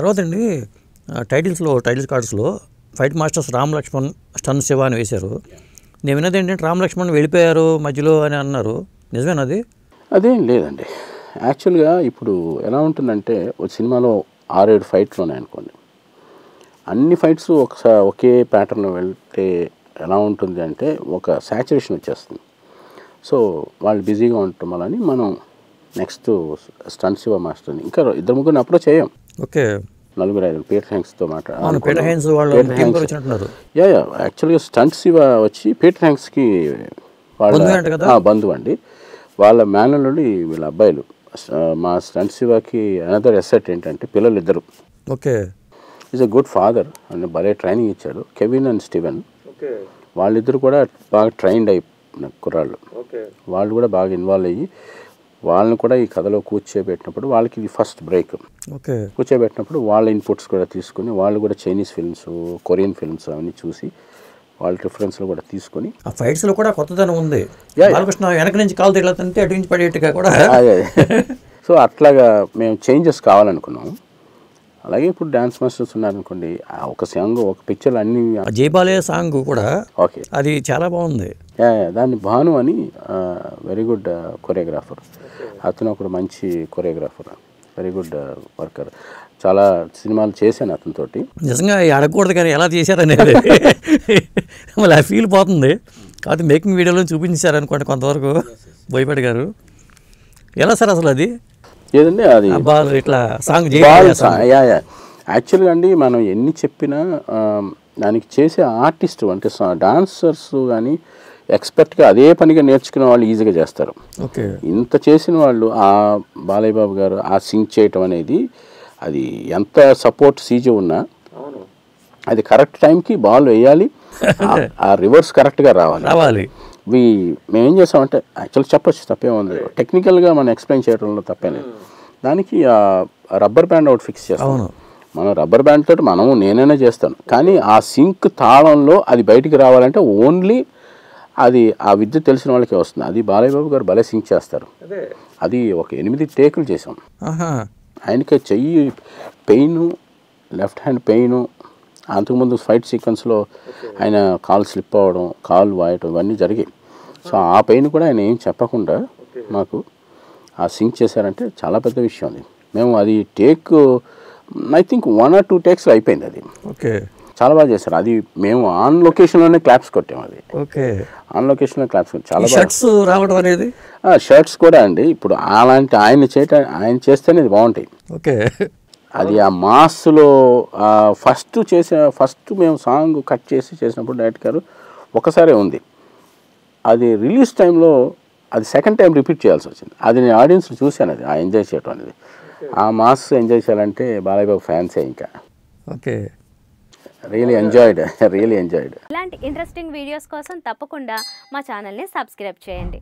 तरवात titles title cards fight masters Ram Lakshman stun Siva అని వేశారు నేను విన్నదేంటి రామ్ లక్ష్మణ్ వెళ్ళిపోయారు మధ్యలో అని అన్నారు నిజమేనా అది అదేం లేదండి యాక్చువల్ గా ఇప్పుడు ఎలా ఉంటుందంటే ఒక సినిమాలో 6-7 ఫైట్స్ ఉన్నాయి అనుకోండి అన్ని ఫైట్స్ ఒకే ప్యాటర్న్ లో వెళ్తే ఎలా ఉంటుంది అంటే ఒక సాచురేషన్ వచ్చేస్తుంది సో వాళ్ళు బిజీగా ఉంటామని మనం నెక్స్ట్ స్టన్ శివ మాస్టర్ని ఇంకా ఇద్దరు ముగ్గురు అప్రోచ్ చేయం ఓకే నలుగురు ఐదు పీటర్ హ్యాంక్స్ తో మాట్లాడారు పీటర్ హ్యాంక్స్ వాళ్ళు టీం తో వచ్చినట్టున్నారు yeah yeah actually stun Siva వచ్చి పీటర్ హ్యాంక్స్ కి వాళ్ళ బంధువు అండి వాళ్ళ మేనల్ నుండి వీళ్ళ అబ్బాయిలు మా స్టన్ శివకి అనదర్ అసెట్ ఏంటంటే పిల్లలు ఇద్దరు okay is a good father and భలే ట్రైనింగ్ ఇచ్చాడు కెవిన్ అండ్ స్టీవెన్ ఓకే వాళ్ళిద్దరు కూడా బాగా ట్రైన్డ్ అయ్యి కుర్రాళ్ళు ఓకే వాళ్ళు కూడా బాగా ఇన్వాల్వ్ అయ్యి వాళ్ళని కూడా ఈ కథలో కూర్చోబెట్టినప్పుడు వాళ్ళకి ఇది ఫస్ట్ బ్రేక్ ఓకే కూర్చోబెట్టినప్పుడు వాళ్ళ ఇన్పుట్స్ కూడా తీసుకుని వాళ్ళు కూడా చైనీస్ ఫిల్మ్స్ కొరియన్ ఫిల్మ్స్ అవన్నీ చూసి వాళ్ళ రిఫరెన్స్లు కూడా తీసుకుని ఆ ఫైట్స్లో కూడా కొత్తదనం ఉంది బాలకృష్ణ వెనక నుంచి కాలు తీయలేదంటే అటు నుంచి పడేట్టుగా కూడా సో అట్లాగా మేము చేంజెస్ కావాలనుకున్నాం అలాగే ఇప్పుడు డాన్స్ మాస్టర్స్ ఉన్నారనుకోండి ఒక సాంగ్ ఒక పిక్చర్ అన్ని జై బాలయ్య సాంగ్ కూడా ఓకే అది చాలా బాగుంది దాన్ని భాను అని వెరీ గుడ్ కొరియోగ్రాఫర్ అతను ఒక మంచి కొరియోగ్రాఫర్ వెరీ గుడ్ వర్కర్ చాలా సినిమాలు చేశాను అతనితోటి నిజంగా అడగకూడదు కానీ ఎలా చేశారనేది మళ్ళీ ఆ ఫీల్ పోతుంది కాదు మేకింగ్ వీడియోలో చూపించారనుకోండి కొంతవరకు బోయపాటి గారు ఎలా సార్ అసలు అది ఏదండి అది ఇట్లా సాంగ్ యాక్చువల్గా అండి మనం ఎన్ని చెప్పినా దానికి చేసే ఆర్టిస్ట్ అంటే డాన్సర్స్ కానీ ఎక్స్పర్ట్గా అదే పనిగా నేర్చుకునే వాళ్ళు ఈజీగా చేస్తారు ఓకే ఇంత చేసిన వాళ్ళు ఆ బాలయ్య బాబు గారు ఆ సింగ్ చేయటం అనేది అది ఎంత సపోర్ట్ సీజీ ఉన్నా అది కరెక్ట్ టైంకి బాల్ వేయాలి ఆ రివర్స్ కరెక్ట్గా రావాలి మేమేం చేసామంటే యాక్చువల్ చెప్పచ్చు తప్పేముంది టెక్నికల్గా మనం ఎక్స్ప్లెయిన్ చేయడంలో తప్పేలేదు దానికి ఆ రబ్బర్ బ్యాండ్ ఒకటి ఫిక్స్ చేస్తాం మనం రబ్బర్ బ్యాండ్ తోటి మనము నేనైనా చేస్తాను కానీ ఆ సింక్ తాళంలో అది బయటికి రావాలంటే ఓన్లీ అది ఆ విద్య తెలిసిన వాళ్ళకే వస్తుంది అది బాలయ్య బాబు గారు భలే సింక్ చేస్తారు అది ఒక 8 టేకులు చేసాం ఆయనకి చెయ్యి పెయిన్ లెఫ్ట్ హ్యాండ్ పెయిన్ అంతకుముందు ఫైట్ సీక్వెన్స్లో ఆయన కాలు స్లిప్ అవ్వడం కాలు వాయటం ఇవన్నీ జరిగాయి సో ఆ పెయిన్ కూడా ఆయన ఏం చెప్పకుండా మాకు ఆ సింక్ చేశారంటే చాలా పెద్ద విషయం అది మేము అది టేక్ ఐ థింక్ 1 or 2 టేక్స్లో అయిపోయింది అది ఓకే చాలా బాగా చేశారు అది మేము ఆన్ లొకేషన్లోనే క్లాప్స్ కొట్టాము అది ఓకే ఆన్ లొకేషన్లో క్లాప్స్ కొట్టాం చాలా షర్ట్స్ రావడం అనేది షర్ట్స్ కూడా అండి ఇప్పుడు అలాంటి ఆయన చేస్తేనే అది బాగుంటాయి ఓకే అది ఆ మాస్లో ఫస్ట్ మేము సాంగ్ కట్ చేసినప్పుడు డైరెక్టర్ గారు ఒకసారే ఉంది అది రిలీజ్ టైంలో అది సెకండ్ టైం రిపీట్ చేయాల్సి వచ్చింది అది నేను ఆడియన్స్లో చూశాను అది ఆ ఎంజాయ్ చేయడం అనేది ఆ మాస్ ఎంజాయ్ చేయాలంటే బాలయ్య బాబు ఫ్యాన్సే ఇంకా ఓకే రియలీ ఎంజాయ్డ్ ఇలాంటి ఇంట్రెస్టింగ్ వీడియోస్ కోసం తప్పకుండా మా ఛానల్ని సబ్స్క్రైబ్ చేయండి